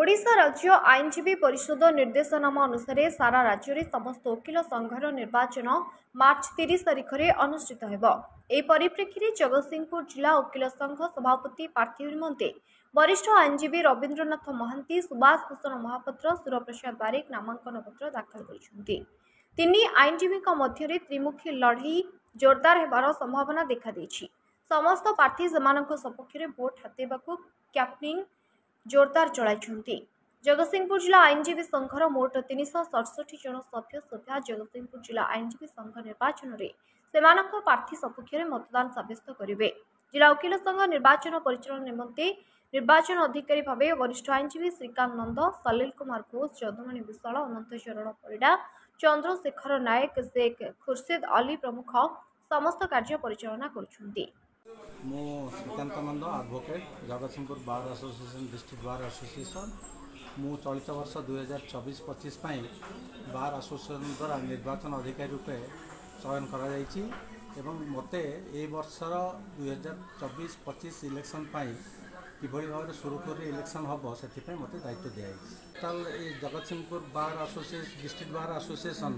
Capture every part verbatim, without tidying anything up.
ओडिशा राज्य आईनजीवी परिषद निर्देशनामा अनुसार सारा राज्य में समस्त वकिल संघर निर्वाचन मार्च तीस तारीख में अनुष्ठित होगा। यह परिप्रेक्षी में जगतसिंहपुर जिला वकिल संघ सभापति प्रार्थी निम्ते वरिष्ठ आईनजीवी रवींद्रनाथ महांती, सुभाष भूषण महापात्र, सूर्यप्रसाद बारिक नामांकन पत्र दाखल करछन्ति। तिनी आईनजीवी मध्य त्रिमुखी लड़ई जोरदार होवार संभावना देखा देछि। समस्त प्रार्थी सेमानक सपक्ष में भोट हातेबाकू कैंपेनिंग जोरदार चलाई। जगतसिंहपुर जिला आईनजीवी संघर मोट तीन शह सड़सठ जन सभ्य सभ्या जगतसिंहपुर जिला आईनजीवी संघ निर्वाचन में सेमानक प्रार्थी सपक्ष में मतदान सब्यस्त करेंगे। जिला वकिल संघ निर्वाचन परिचालन निम्ते निर्वाचन अधिकारी भाव वरिष्ठ आईनजीवी श्रीकांत नंद, सलिल कुमार घोष, चंद्रमणि विशाल, अनंत चरण परिडा, चंद्रशेखर नायक, शेख खुर्शीद अली प्रमुख समस्त कार्य परिचालना करुछन्ति। मो Srikant Nanda, advocate, Jagatsinghpur bar association, district bar association. मु चलित वर्ष दुई हजार चौबीस पचीस बार एसोसिएशन द्वारा निर्वाचन अधिकारी रूपे चयन करा जायछि एवं मते ए वर्षर दुई हजार चौबीस पचीस इलेक्शन किभली भाव सुरुखुरी इलेक्शन हम से मत दायित्व दिखाई। Total Jagatsinghpur bar association district bar association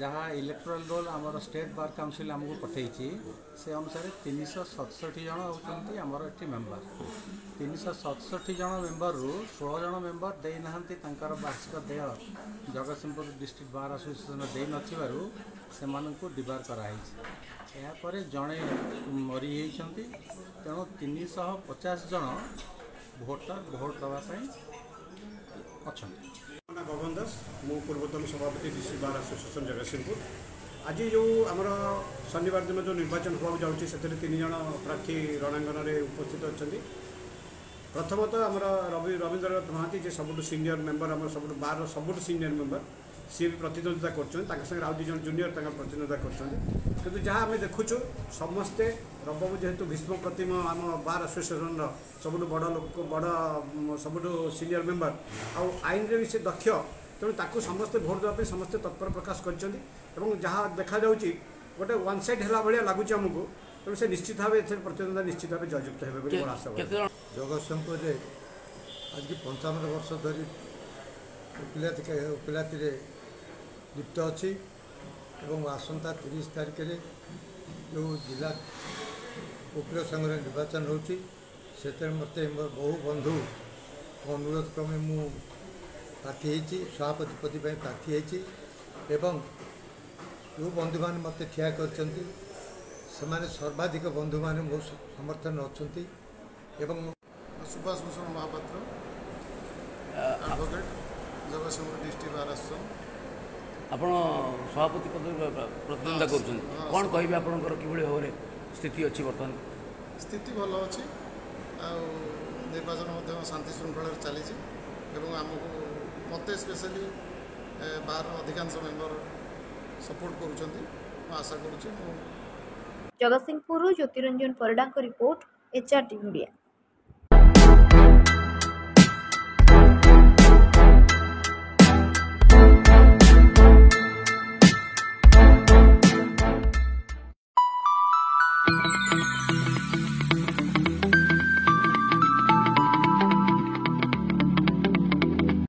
जहाँ इलेक्टोरल रोल आमर स्टेट बार काउंसिल आमको पठे से अनुसार तीन शह सतसठ जन होती आमर ये मेम्बर तीन शह सतसठ जन मेम्बर रु सोलह जन मेम्बर दे ना वार्षिक देय जगतसिंहपुर डिस्ट्रिक्ट बार एसोसिएशन दे नारू डिबार कराई। यापर जड़े मरी होती तेणु तीन शह पचास जन भोटर भोट दवाई अच्छा। गगन दास मो पूर्वतन सभापति डिस्ट्रिक्ट बार एसोसिएशन जगतसिंहपुर। आज जो आमर शनिवार दिन जो निर्वाचन होगा जाऊँगी से तीन जन प्रार्थी रणांगन में उपस्थित अच्छा। प्रथमतः आमर रवि रवींद्रनाथ महांती जी सब सीनियर मेम्बर आम सब बार सब सीनियर मेम्बर सी भी प्रतिद्वंदिता कर आउ दुज जूनियर प्रतिद्वंदिता करूँ। जहाँ आम देखुचु समस्ते रबू जेहेतु भीष्म प्रतिम आम बार एसोसिएशन सबुठ बड़ लोक बड़ सबुठ सीनियर मेम्बर आउ आईन रे भी सी दक्ष तेणु समस्ते भोट देवाई समस्ते तत्पर प्रकाश कर जहाँ देखा गोटे वन साइड है भाया लगुच आमको तेणु से निश्चित भाव ए प्रतिद्वंदिता निश्चित भाव जययुक्त होगी मोर आशा। जगतसिंहपुर आज पंचावन वर्ष धरी उकिलाती लिप्त अच्छी एवं आसंता तीस तारीख में जो जिला वकिल संघ निर्वाचन होती से मत बहु बंधु अनुरोध क्रमे मु प्रार्थी होती सभापति पद प्रार्थी होती एवं जो बंधु मैंने मत ठिया कर सर्वाधिक बंधु मैंने मो समर्थन अच्छा। Subhash Bhushan Mahapatra, advocate, Jagatsinghpur district bar association. आपण सभापति पद प्रतिद्वंदिता कौन कह भाव में स्थिति अच्छी बर्तमान स्थिति भल अच्छी निर्वाचन शांति श्रृंखला चली आमको मत स्पेशली बार अधिकांश मेम्बर सपोर्ट कर। Jagatsinghpur Jyotiranjan Parida report HR TV.